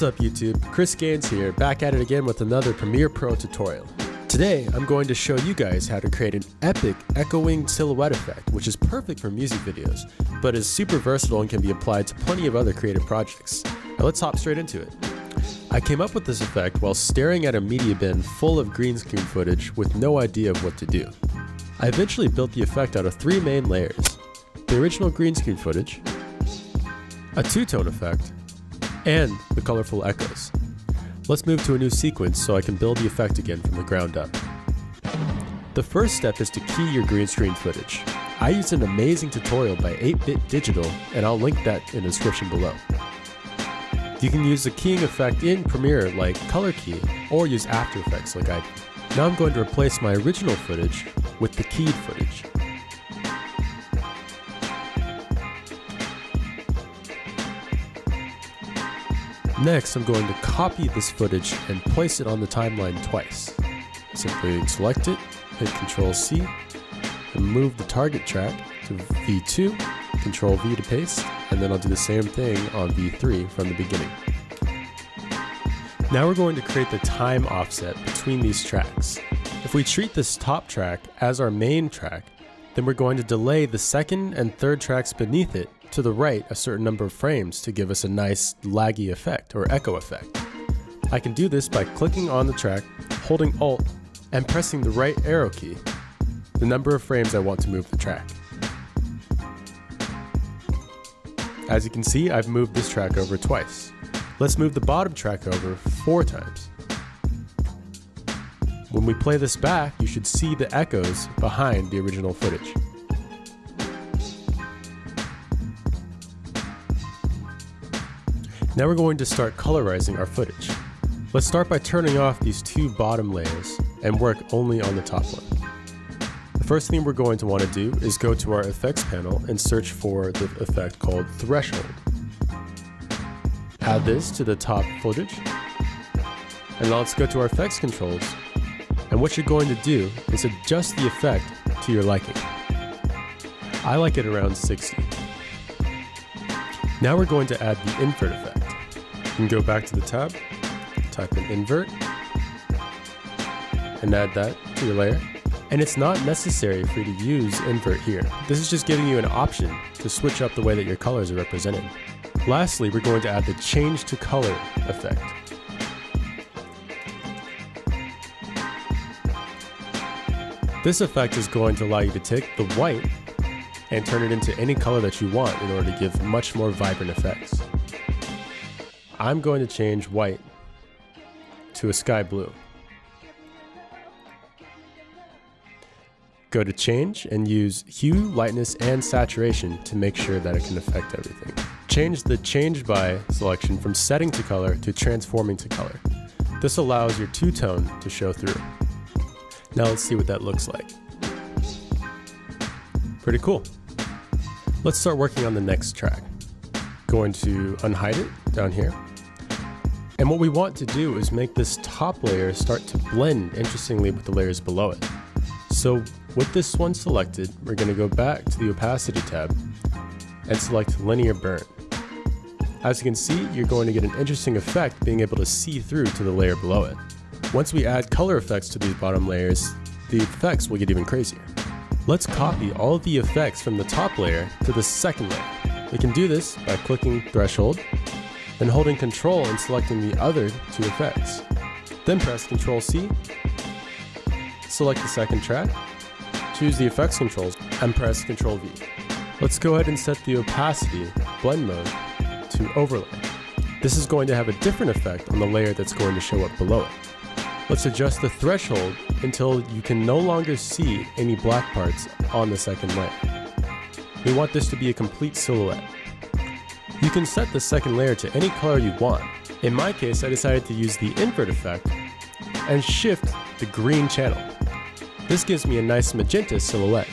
What's up YouTube, Chris Gaines here, back at it again with another Premiere Pro tutorial. Today I'm going to show you guys how to create an epic echoing silhouette effect, which is perfect for music videos, but is super versatile and can be applied to plenty of other creative projects. Now let's hop straight into it. I came up with this effect while staring at a media bin full of green screen footage with no idea of what to do. I eventually built the effect out of three main layers: the original green screen footage, a two-tone effect, and the colorful echoes. Let's move to a new sequence so I can build the effect again from the ground up. The first step is to key your green screen footage. I used an amazing tutorial by 8-Bit Digital, and I'll link that in the description below. You can use the keying effect in Premiere like color key, or use After Effects like I did. Now I'm going to replace my original footage with the keyed footage. Next, I'm going to copy this footage and place it on the timeline twice. Simply select it, hit Ctrl-C, and move the target track to V2, Ctrl-V to paste, and then I'll do the same thing on V3 from the beginning. Now we're going to create the time offset between these tracks. If we treat this top track as our main track, then we're going to delay the second and third tracks beneath it to the right a certain number of frames to give us a nice laggy effect or echo effect. I can do this by clicking on the track, holding Alt, and pressing the right arrow key, the number of frames I want to move the track. As you can see, I've moved this track over twice. Let's move the bottom track over 4 times. When we play this back, you should see the echoes behind the original footage. Now we're going to start colorizing our footage. Let's start by turning off these two bottom layers and work only on the top one. The first thing we're going to want to do is go to our effects panel and search for the effect called Threshold. Add this to the top footage. And now let's go to our effects controls, and what you're going to do is adjust the effect to your liking. I like it around 60. Now we're going to add the invert effect. You can go back to the tab, type in invert, and add that to your layer. And it's not necessary for you to use invert here. This is just giving you an option to switch up the way that your colors are represented. Lastly, we're going to add the change to color effect. This effect is going to allow you to take the white and turn it into any color that you want in order to give much more vibrant effects. I'm going to change white to a sky blue. Go to Change and use Hue, Lightness, and Saturation to make sure that it can affect everything. Change the Change By selection from Setting to Color to Transforming to Color. This allows your two-tone to show through. Now let's see what that looks like. Pretty cool. Let's start working on the next track. Going to unhide it down here. And what we want to do is make this top layer start to blend interestingly with the layers below it. So with this one selected, we're going to go back to the opacity tab and select linear burn. As you can see, you're going to get an interesting effect being able to see through to the layer below it. Once we add color effects to these bottom layers, the effects will get even crazier. Let's copy all the effects from the top layer to the second layer. We can do this by clicking Threshold, then holding Ctrl and selecting the other two effects. Then press Ctrl-C, select the second track, choose the effects controls, and press Ctrl-V. Let's go ahead and set the opacity, blend mode, to overlay. This is going to have a different effect on the layer that's going to show up below it. Let's adjust the threshold until you can no longer see any black parts on the second layer. We want this to be a complete silhouette. You can set the second layer to any color you want. In my case, I decided to use the invert effect and shift the green channel. This gives me a nice magenta silhouette.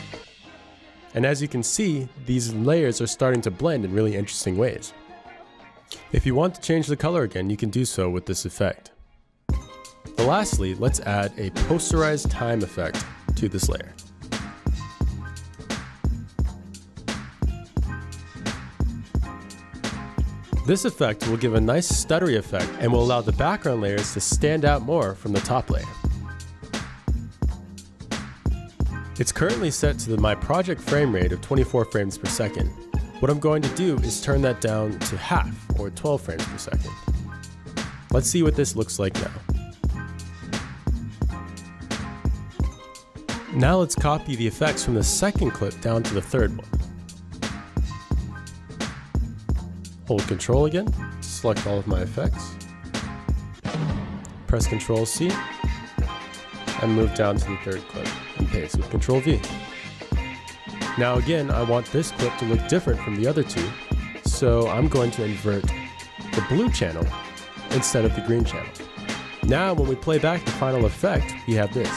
And as you can see, these layers are starting to blend in really interesting ways. If you want to change the color again, you can do so with this effect. Lastly, let's add a posterized time effect to this layer. This effect will give a nice stuttery effect and will allow the background layers to stand out more from the top layer. It's currently set to the My Project frame rate of 24 frames per second. What I'm going to do is turn that down to half, or 12 frames per second. Let's see what this looks like now. Now let's copy the effects from the second clip down to the third one. Hold Ctrl again, select all of my effects, press Ctrl C, and move down to the third clip and paste with Ctrl V. Now again, I want this clip to look different from the other two, so I'm going to invert the blue channel instead of the green channel. Now when we play back the final effect, we have this.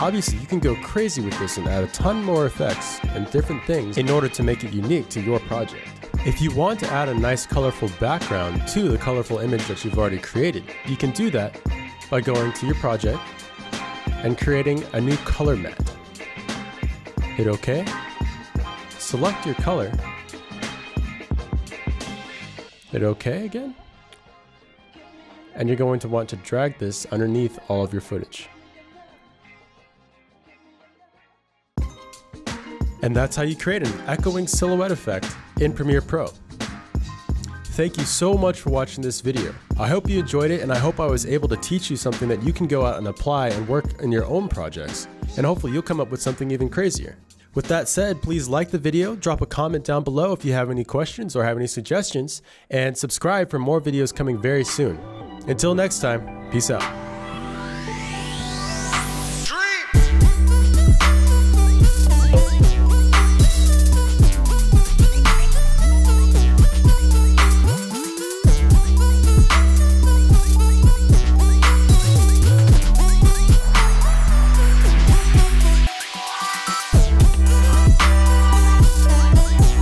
Obviously, you can go crazy with this and add a ton more effects and different things in order to make it unique to your project. If you want to add a nice colorful background to the colorful image that you've already created, you can do that by going to your project and creating a new color mat. Hit OK, select your color, hit OK again, and you're going to want to drag this underneath all of your footage. And that's how you create an echoing silhouette effect in Premiere Pro. Thank you so much for watching this video. I hope you enjoyed it, and I hope I was able to teach you something that you can go out and apply and work in your own projects. And hopefully you'll come up with something even crazier. With that said, please like the video, drop a comment down below if you have any questions or have any suggestions, and subscribe for more videos coming very soon. Until next time, peace out.